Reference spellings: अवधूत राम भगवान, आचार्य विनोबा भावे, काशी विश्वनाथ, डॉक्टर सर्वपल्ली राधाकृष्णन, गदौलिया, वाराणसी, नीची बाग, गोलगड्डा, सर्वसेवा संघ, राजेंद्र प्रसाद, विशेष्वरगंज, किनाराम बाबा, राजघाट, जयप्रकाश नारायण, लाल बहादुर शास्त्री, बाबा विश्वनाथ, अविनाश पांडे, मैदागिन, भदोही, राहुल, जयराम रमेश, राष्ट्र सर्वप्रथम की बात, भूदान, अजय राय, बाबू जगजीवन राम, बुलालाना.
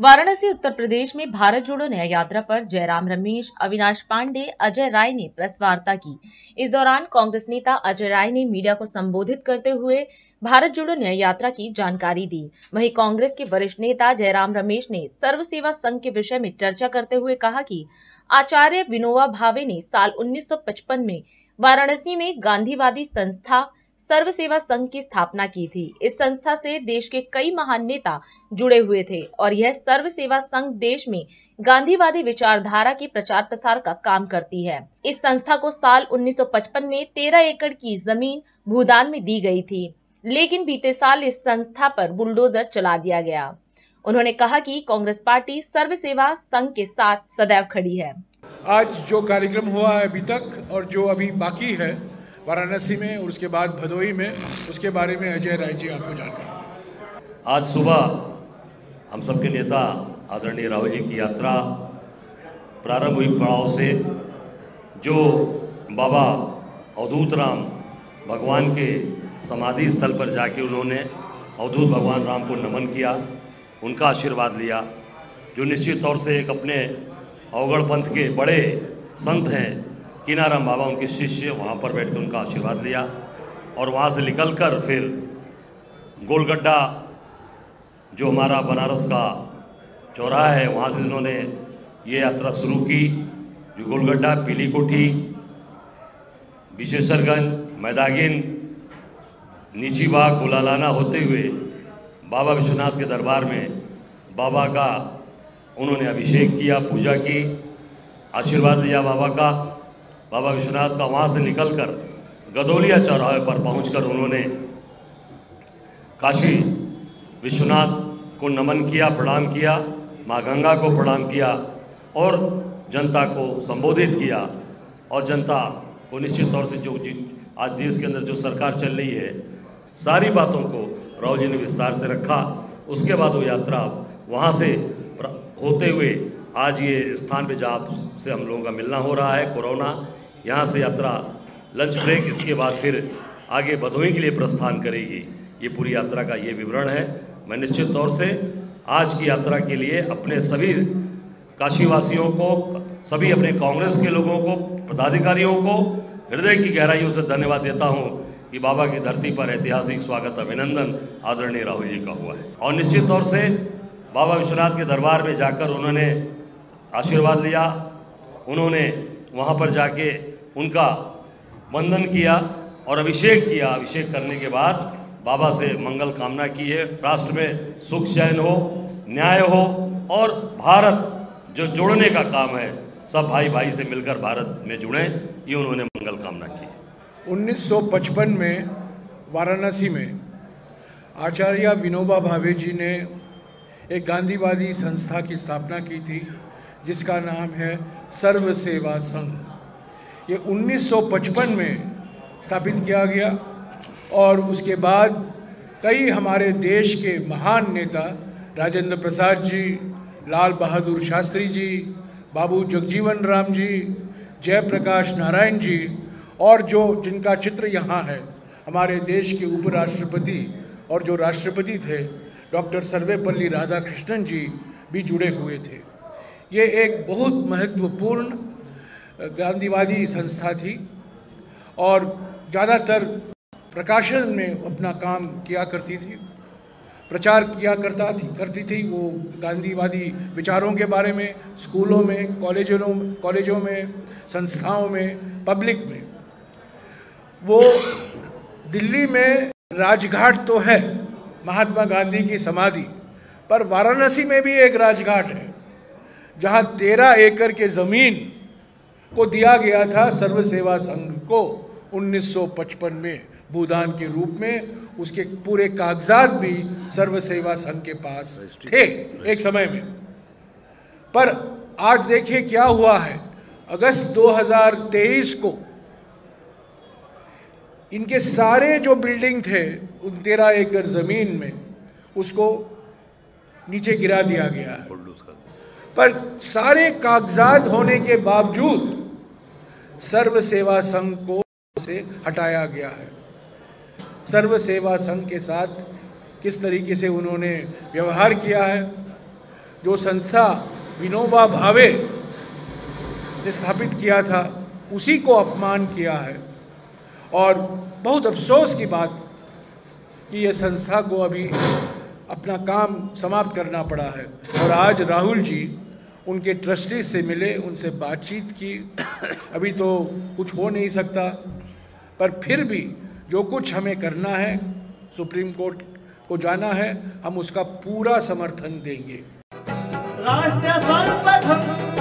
वाराणसी उत्तर प्रदेश में भारत जोड़ो न्याय यात्रा पर जयराम रमेश, अविनाश पांडे, अजय राय ने प्रेस वार्ता की। इस दौरान कांग्रेस नेता अजय राय ने मीडिया को संबोधित करते हुए भारत जोड़ो न्याय यात्रा की जानकारी दी। वहीं कांग्रेस के वरिष्ठ नेता जयराम रमेश ने सर्वसेवा संघ के विषय में चर्चा करते हुए कहा कि आचार्य विनोबा भावे ने साल 1955 में वाराणसी में गांधीवादी संस्था सर्वसेवा संघ की स्थापना की थी। इस संस्था से देश के कई महान नेता जुड़े हुए थे और यह सर्वसेवा संघ देश में गांधीवादी विचारधारा के प्रचार प्रसार का काम करती है। इस संस्था को साल 1955 में 13 एकड़ की जमीन भूदान में दी गई थी, लेकिन बीते साल इस संस्था पर बुलडोजर चला दिया गया। उन्होंने कहा कि कांग्रेस पार्टी सर्वसेवा संघ के साथ सदैव खड़ी है। आज जो कार्यक्रम हुआ है अभी तक और जो अभी बाकी है वाराणसी में और उसके बाद भदोही में, उसके बारे में अजय राय जी आपको जानकारी। आज सुबह हम सबके नेता आदरणीय राहुल जी की यात्रा प्रारंभिक पड़ाव से जो बाबा अवधूत राम भगवान के समाधि स्थल पर जाके उन्होंने अवधूत भगवान राम को नमन किया, उनका आशीर्वाद लिया, जो निश्चित तौर से एक अपने अवगढ़ पंथ के बड़े संत हैं किनाराम बाबा, उनके शिष्य, वहाँ पर बैठ कर उनका आशीर्वाद लिया और वहाँ से निकलकर फिर गोलगड्डा जो हमारा बनारस का चौराहा है, वहाँ से इन्होंने ये यात्रा शुरू की जो गोलगड्डा, पीली कोठी, विशेष्वरगंज, मैदागिन, नीची बाग, बुलालाना होते हुए बाबा विश्वनाथ के दरबार में बाबा का उन्होंने अभिषेक किया, पूजा की, आशीर्वाद लिया बाबा का, बाबा विश्वनाथ का। वहाँ से निकलकर गदौलिया चौराहे पर पहुंचकर उन्होंने काशी विश्वनाथ को नमन किया, प्रणाम किया, माँ गंगा को प्रणाम किया और जनता को संबोधित किया। और जनता को निश्चित तौर से जो आज देश के अंदर जो सरकार चल रही है, सारी बातों को राहुल जी ने विस्तार से रखा। उसके बाद वो यात्रा वहाँ से होते हुए आज ये स्थान पे जहाँ से हम लोगों का मिलना हो रहा है, कोरोना, यहाँ से यात्रा लंच ब्रेक, इसके बाद फिर आगे भदोही के लिए प्रस्थान करेगी। ये पूरी यात्रा का ये विवरण है। मैं निश्चित तौर से आज की यात्रा के लिए अपने सभी काशीवासियों को, सभी अपने कांग्रेस के लोगों को, पदाधिकारियों को हृदय की गहराइयों से धन्यवाद देता हूँ कि बाबा की धरती पर ऐतिहासिक स्वागत अभिनंदन आदरणीय राहुल जी का हुआ है। और निश्चित तौर से बाबा विश्वनाथ के दरबार में जाकर उन्होंने आशीर्वाद लिया, उन्होंने वहाँ पर जाके उनका वंदन किया और अभिषेक किया। अभिषेक करने के बाद बाबा से मंगल कामना की है, राष्ट्र में सुख चैन हो, न्याय हो और भारत जो जोड़ने का काम है, सब भाई भाई से मिलकर भारत में जुड़ें, ये उन्होंने मंगल कामना की। 1955 में वाराणसी में आचार्य विनोबा भावे जी ने एक गांधीवादी संस्था की स्थापना की थी जिसका नाम है सर्वसेवा संघ। ये 1955 में स्थापित किया गया और उसके बाद कई हमारे देश के महान नेता, राजेंद्र प्रसाद जी, लाल बहादुर शास्त्री जी, बाबू जगजीवन राम जी, जयप्रकाश नारायण जी और जो जिनका चित्र यहाँ है, हमारे देश के उपराष्ट्रपति और जो राष्ट्रपति थे डॉक्टर सर्वपल्ली राधाकृष्णन जी भी जुड़े हुए थे। ये एक बहुत महत्वपूर्ण गांधीवादी संस्था थी और ज़्यादातर प्रकाशन में अपना काम किया करती थी, प्रचार किया करती थी। वो गांधीवादी विचारों के बारे में स्कूलों में, कॉलेजों में, संस्थाओं में, पब्लिक में। वो दिल्ली में राजघाट तो है महात्मा गांधी की समाधि पर, वाराणसी में भी एक राजघाट है जहाँ 13 एकड़ के ज़मीन को दिया गया था सर्वसेवा संघ को 1955 में भूदान के रूप में। उसके पूरे कागजात भी सर्वसेवा संघ के पास थे एक समय में। पर आज देखिए क्या हुआ है, अगस्त 2023 को इनके सारे जो बिल्डिंग थे उन 13 एकड़ ज़मीन में, उसको नीचे गिरा दिया गया है। पर सारे कागजात होने के बावजूद सर्वसेवा संघ को से हटाया गया है। सर्वसेवा संघ के साथ किस तरीके से उन्होंने व्यवहार किया है, जो संस्था विनोबा भावे ने स्थापित किया था उसी को अपमान किया है। और बहुत अफसोस की बात कि यह संस्था को अभी अपना काम समाप्त करना पड़ा है। और आज राहुल जी उनके ट्रस्टी से मिले, उनसे बातचीत की। अभी तो कुछ हो नहीं सकता, पर फिर भी जो कुछ हमें करना है, सुप्रीम कोर्ट को जाना है, हम उसका पूरा समर्थन देंगे। राष्ट्र सर्वप्रथम